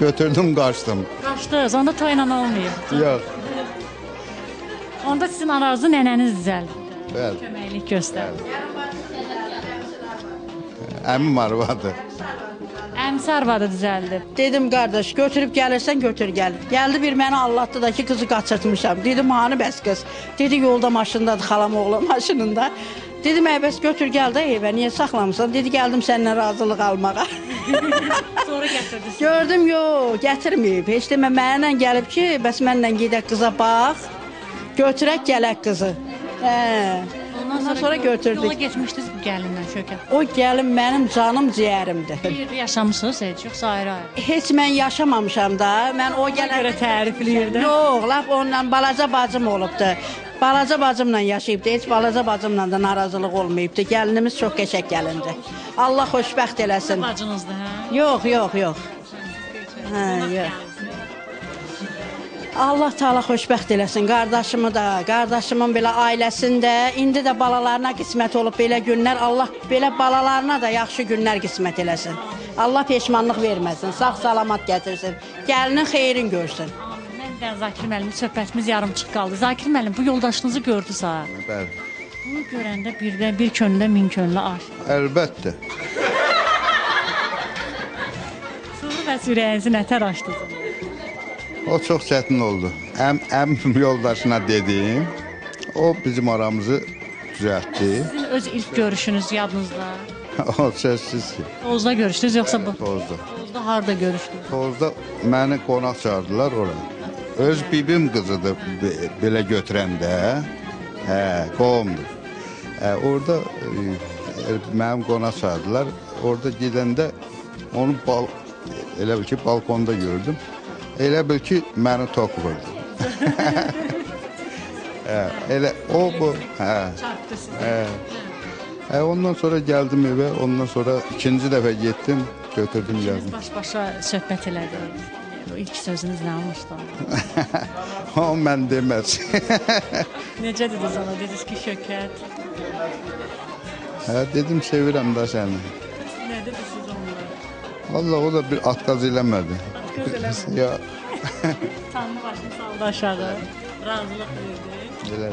götürdüm kaçtım. Kaçtınız, onda toyla olmuyor. Yok. Onda sizin arazi neneniz düzeldi. Evet. Köməklik gösterdi. Əmim arvadı. Əmisi arvadı düzeldi. Dedim kardeş götürüp gelirsen götür gel. Geldi bir məni anlattı kızı kaçırtmışam. Dedim hani bəs kız. Dedi yolda maşındadır xalam oğlu maşınında. Dedim bəs götür gel de evə niye saxlamısan? Dedi geldim seninle razılıq almağa. Sonra getirdi. Gördüm yo getirmeyip. Heç demə mənimlə gəlib ki bəs mənimlə gedək qıza bax. Götürək gələk qızı. Ondan sonra götürdük. Yola geçmişdiniz bu gəlinlə Şökət? O gəlin mənim canım ciyərimdir. Bir yaşamışsınız heç, yoxsa ayrı-ayrı? Heç mən yaşamamışam da. Mən o gələn görə tərifləyirdim. Yox, laf onunla balaca bacım olubdu. Balaca bacımla yaşayıbdı. Heç balaca bacımla da narazılıq olmayıbdı. Gəlinimiz çox qəşəng gəlindi. Allah xoşbəxt eləsin. Bacınızdır, hə? Yox. Hə, yox. Allah Teala xoşbəxt eləsin, qardaşımı da, qardaşımın belə ailəsini də, indi də balalarına qismət olub belə günlər, Allah belə balalarına da yaxşı günlər qismət eləsin. Allah peşmanlıq verməsin, sağ-salamat gətirsin, gəlinin xeyrin görsün. Mən də Zakir müəllim, söhbətimiz yarımçıq qaldı. Zakir müəllim, bu yoldaşınızı gördünüz ha? Bəli. Bunu görəndə birdən bir könlə, min könlə aşıq. Əlbəttə. Sonra bəs ürəyinizi nətər açdınız? O çox çətin oldu. Əmim yoldaşına dedim, o bizim aramızı düzəltdi. Sizin öz ilk görüşünüz yadınızda? O sözsüz ki. Tozda görüşdünüz yoxsa bu? Tozda. Tozda harada görüşdünüz? Tozda məni qonaq çağırdılar oraya. Öz bibim qızıdır belə götürəndə. Hə, qoğumdur. Orada mənim qonaq çağırdılar. Orada gedəndə onu elə bil ki, balkonda gördüm. Elə bil ki, məni tok vurdu. Elə o, bu. Çarptı sizi. Ondan sonra gəldim evə, ondan sonra ikinci dəfə getdim, götürdüm, gəldim. Baş-başa söhbət elədiniz. İlk sözünüz nə olmuşdu? O, mən deməz. Necə dediniz ona? Dediniz ki, Şökət. Dedim, sevirəm da səni. Nə dediniz siz onlara? Valla, o da bir atqaz eləmədi. Ya. Tanrı başını saldı aşağı. Razılıq verdi. Elə.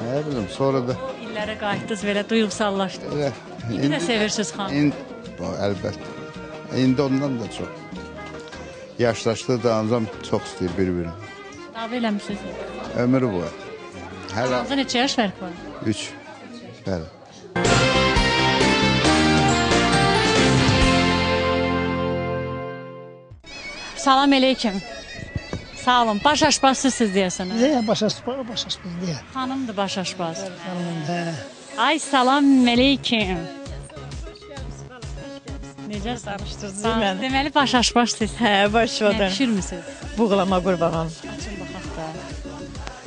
Nə bilim, sonra da... İllərə qayıtdınız, belə duyğusallaşdınız. Elə. İndi də sevirsiniz xanım. Əlbəttə. İndi ondan da çox. Yaşlaşdığı dağınızdan çox istəyir bir-birini. Dava eləmişsiniz? Ömür bu. Aranızda neçə yaş fərq var? 3. Bəli. Salam aleyküm. Sağ olun. Baş aşbazsız siz deyəsiniz. Baş aşbaz deyə. Xanımdır baş aşbaz. Xanımdır, hə. Ay, salam aleyküm. Necə sarışdırdınız məni? Deməli, baş aşbaz siz. Hə, baş aşbazdır. Nə pişirmisiniz? Buğlama qurbanam. Açın baxaq da.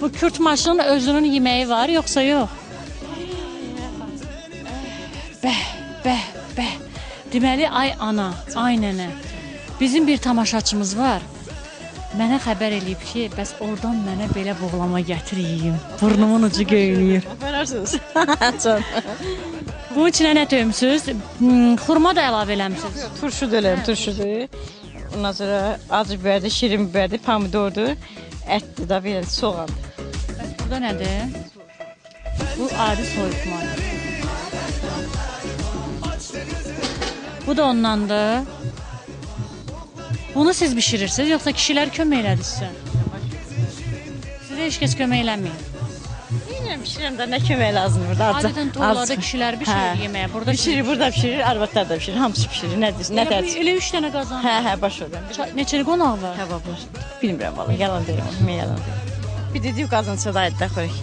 Bu Kürt maşının özünün yeməyi var, yoxsa yox? Bəh. Deməli, ay ana, ay nənə. Bizim bir tamaşaçımız var, mənə xəbər eləyib ki, bəs oradan mənə belə boğlama gətiriyim, burnumun ucu göynüyür. Apararsınız. Bunun içinə nə döyümsünüz? Xurma da əlavə eləmişsiniz. Turşudur. Ondan sonra acı biberdir, şirin biberdir, pomidordur, ətdir da belə, soğandır. Bəs burada nədir? Bu adi soyutmadır. Bu da ondandır. Bunu siz pişirirsiniz, yoxsa kişilər kömək elədi sizə? Sizə heç kəs kömək eləməyin. Neynəm pişirəm də, nə kömək lazım burada? Adətən toylarda kişilər pişirir yeməyə. Pişirir, burada pişirir, arvatlar da pişirir, hamısı pişirir, nə deyirsin, nə dərsin? Elə 3 dənə qazan. Hə, baş oradan. Neçəli qonaq var? Hə, bax, bilmirəm valla, yalan deyirəm, mən yalan deyirəm. Bir dedik, qazınca da aydı da xorək.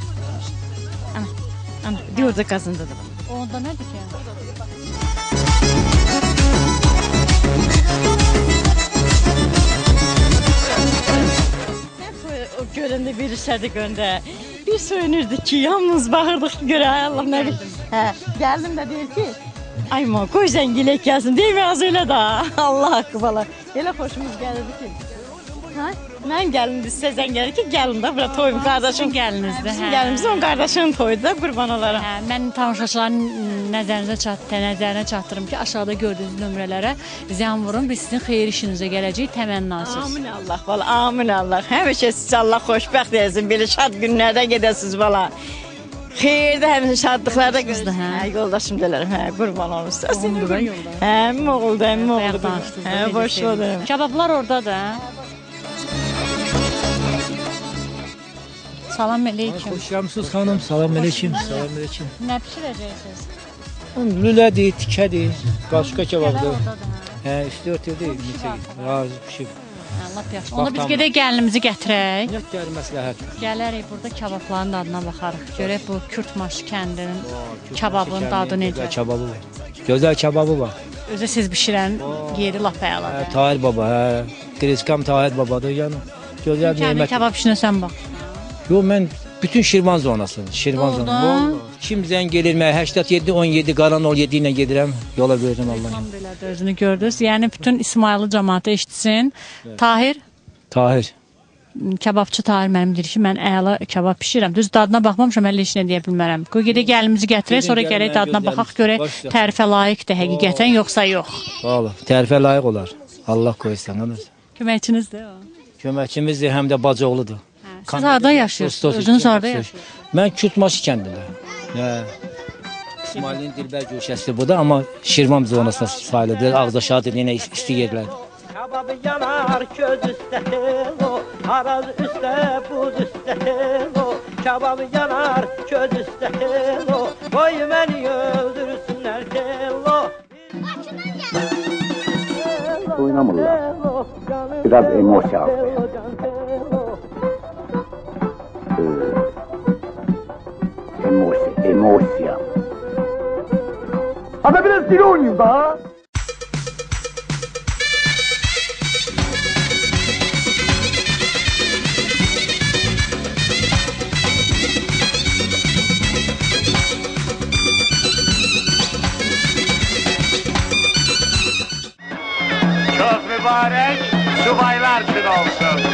Ana, deyir orada qazında da. Onda nədir ki? Görəndə bir işədik öndə, bir söyünürdük ki, yalnız baxırdıq görə, ay Allah, nə bilir. Hə, gəldim də deyir ki, ay ma, qoy zəngilək gəlsin, deyil mi az öyle da, Allah haqqı bala. Elə xoşumuz gəlirdi ki. Ha? Mənim gəlinimiz sizdən gəlir ki, gəlin də bura toyum qardaşım gəlinizdir. Bizim gəlinimiz onun qardaşının toyudur da qurban olaram. Hə, mən tamaşaçıların nəzərinə çatdırım ki, aşağıda gördüyünüz nömrələrə zəng vurun, biz sizin xeyir işinizə gələcəyik təmənnasız. Amin Allah, valla amin Allah. Həmişə siz Allah xoşbəxt edəsin, belə şad günlərdə gedəsiniz valla. Xeyirdə həmişə şadlıqlarda gözlə. Hə, yoldaşım delərəm, hə, qurban olmuşsa. Oğuldur da yolda. Hə, oğuldur. Hə, boş odur. Kabablar orada da. Salam aleyküm. Hoş gəlmişsiniz xanım. Salam aleyküm. Salam aleyküm. Nə pişirəcəksiniz? Lülədir, tikədir, qaşqa kebabdır. Hə, 3-4 ildir necə razı pişib. Allah yaxşı. Onda biz gedək gəlinimizi gətirək. Nət gəlir məsləhət. Gələrik burada kebabların dadına baxarıq. Görək bu Kürtmaşı kəndinin kebabının dadı necə. Kebabı var. Gözəl kebabı var. Özə siz bişirən yeri lap əladır. Hə, Tahir baba, hə. Qriskam Tahir babadır yəni. Gözəl nemət. Kebab işinə sən bax. Yox, mən bütün Şirvan zonasını, Şirvan zonasını. Kim zəng gelir mənə, 87-17, Qaranol 7 ilə gedirəm, yola verirəm Allah'ım. Özünü gördünüz, yəni bütün İsmayılı cəmatı eşitsin. Tahir? Tahir. Kebabçı Tahir mənim deyir ki, mən əla kebab pişirəm. Düz dadına baxmamışam, əllə heç nə deyə bilmərəm. Qoy gedək gəlimizi gətirək, sonra gələk dadına baxaq, görək tərifə layiqdir həqiqətən, yoxsa yox. Valla, tərifə layiq olar. Allah qoysan. Köməkçinizdir o? Köməkçimizdir, həm də bacıoğludur. Siz harada yaşıyorsunuz? Özünüz harada yaşıyorsunuz? Mən Kürtmaşı kəndində. İsmailin dilbər göçəsi bu da, amma Şirvan zonasına sayılıdır. Ağzaşağı dediğinə isti yerlər. Kababı yanar köz üstə, haraz üstə, buz üstə, kababı yanar köz üstə, qoy məni öldürsünlər, Bakıdan gələk. Oynamırlar. Biraz emosiya alır. Emosya. Ama biraz dil oynayayım daha. Çok mübarek subaylar için olsun.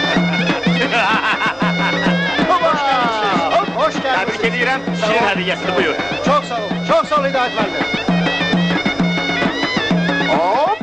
Tebrik edirəm, şirin hədiyyəsi buyur. Çox sağ ol, çox sağ ol idarəetməndir. Hop!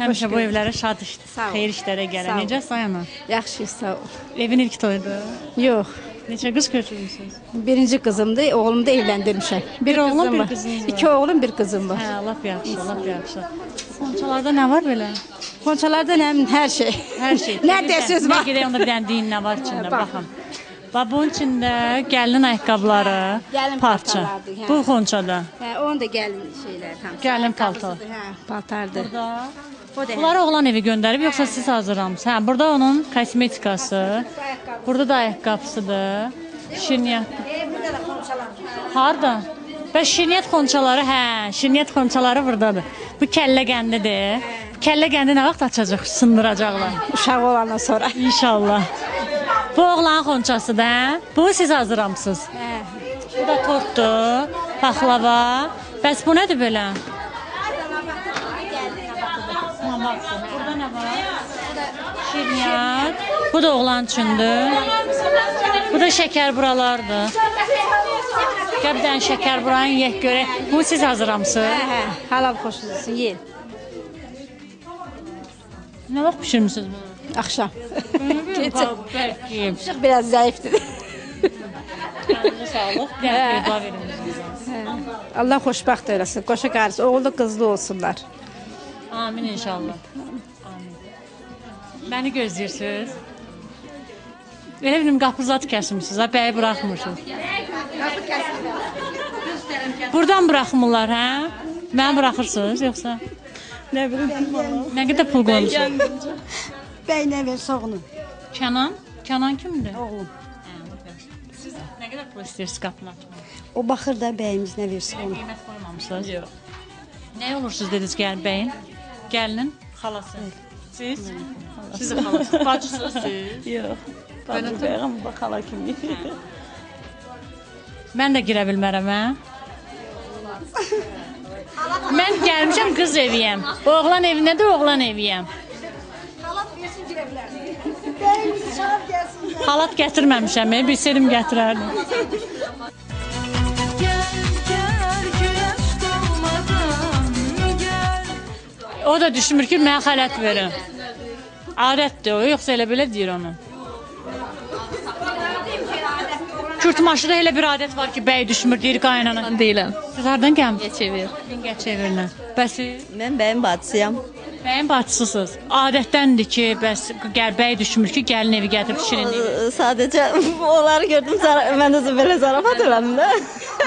Həmişə bu evlərə şad işdir, xeyir işlərə gələ. Necəsə, yana? Yaxşı, sağ ol. Evin ilk toydu? Yox. Neçə qız götürmüsünüz? Birinci qızımdır, oğlumu da evləndirmişəm. Bir oğlum, bir qızım var. İki oğlum, bir qızım var. Hə, lap yaxşı, lap yaxşı. Konçalarda nə var belə? Konçalarda hər şey. Hər şey. Nə desiniz bax? Nə gedək, onda bir dənə deyin nə var içində, baxın. Babun içində gəlinin ayaqqabları, parça. Bu xonçada. Hə, onun da gəlin şeyləri tam. Gəlin paltar. Hə, paltardır. Burada. Bunları oğlan evi göndərib, yoxsa siz hazırlamışsınız. Hə, burada onun kosmetikası, burada da ayaqqabısıdır. Şirniyyət. Burada da xonçalar. Harada? Və şirniyyət xonçaları, hə, şirniyyət xonçaları buradadır. Bu kəllə qəndidir. Kəllə qəndi nə vaxt açacaq, sındıracaqlar? Uşaq olana sonra. İnşallah. Bu oğlanın xonçasıdır, hə? Bunu siz hazırlamışsınız. Hə. Bu da tortdur, paxlava. Bəs bu nədir belə? Burada nə var? Şirniyyat. Bu da oğlan üçündür. Bu da şəkər buralardır. Qəbdən şəkər buranı yeyək görək. Bunu siz hazırlamısınız? Hə, halal xoş olsun, yeyin. Nə vaxt pişirmişsiniz bunu? Axşam. Pişik biraz zəifdir. Qanlı sağlıq, qəbdən qaba verin. Allah xoşbəxt eləsin, qoşa qarısı, oğullu qızlı olsunlar. Amin inşallah. Məni gözləyirsiniz. Elə bilim, qapınızı kəsirsiniz, bəyi bıraxmırsınız. Qapı kəsirsiniz. Buradan bıraxmırlar, hə? Mənə bıraxırsınız, yoxsa? Nə bilim, nə qədər pul qoymuşsunuz? Bəy nə versə oğlum. Kənan? Kənan kimdir? Oğlum. Siz nə qədər pul istəyirsiniz qapına? O baxır da bəyimiz nə versə oğlum. Qiymət qoymamışsınız? Yox. Nə olursunuz dediniz bəyin? Gəlinin xalası. Siz? Siz də xalası. Bacısınız siz? Yox. Bəyəm, bu da xala kimi. Mən də girə bilmərəm, hə? Mən gəlmişəm, qız eviyəm. Oğlan evinədir, oğlan eviyəm. Xalat versin, girə bilərəm. Bəyimiz çıxar gəlsin. Xalat gətirməmişəm, bilsəydim gətirərdim. O da düşünmür ki, mənə xələt verin. Adətdir o, yoxsa elə belə deyir onu. Kürtmaşıda elə bir adət var ki, bəy düşmür, deyir qaynana. Mən deyiləm. Siz hardan gəlmişsiniz? Binqəçevir. Binqəçevirdən. Bəs siz? Mən bəyin bacısıyam. Bəyin bacısısınız. Adətdəndir ki, bəs bəy düşmür ki, gəlin evi gətirib şirin deyil. Sadəcə onları gördüm, mən özüm belə zarafat eləmim də.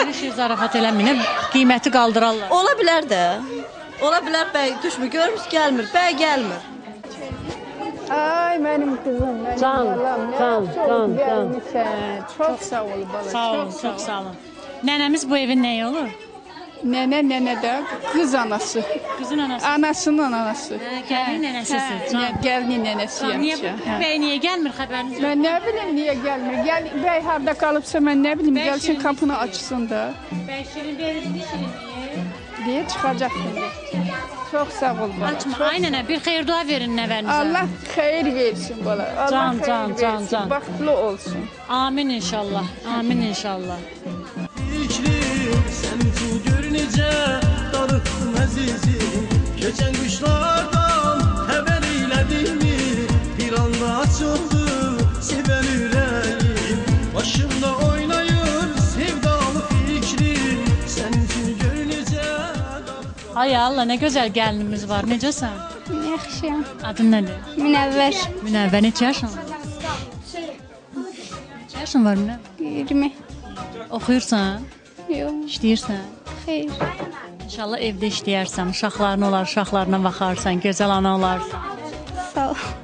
Bir şey zarafat eləməyinə qiyməti qaldırarlar. Ola bilər də. Ola bilər bəy düşmür, görmüş gəlmir, bəy gəlmir. Ay mənim qızım, mənim balam, nə çox gəlmişəm, çox sağ ol bala, çox sağ olun. Nənəmiz bu evin nəyi olur? Nənə, nənə də qız anası, anasının anası. Gəlinin nənəsisin? Gəlinin nənəsiyəm ki. Bəy niyə gəlmir xəbəriniz yox? Mən nə bilim niyə gəlmir, bəy harada qalıbsa mən nə bilim, gəlsin qapını açsın da. Bəy şirin verildi, şirin deyir. Deyir, çıxacaq indi. Çox sağ ol bana. Açma, ay nənə, bir xeyir dua verin nəvərinizə. Allah xeyir versin bana. Allah xeyir versin, baxtlı olsun. Amin inşallah, amin inşallah. Ay Allah, nə gözəl gəlinimiz var, necəsən? Yaxşıyam. Adın nədir? Münəvvər. Münəvvər, neçə yaşın var? Neçə yaşın var Münəvvər? 20. Oxuyursan? Yox. İşləyirsən? Xeyr. İnşallah evdə işləyərsən, uşaqların olar, uşaqlarına baxarsan, gözəl ana olarsan. Sağ ol.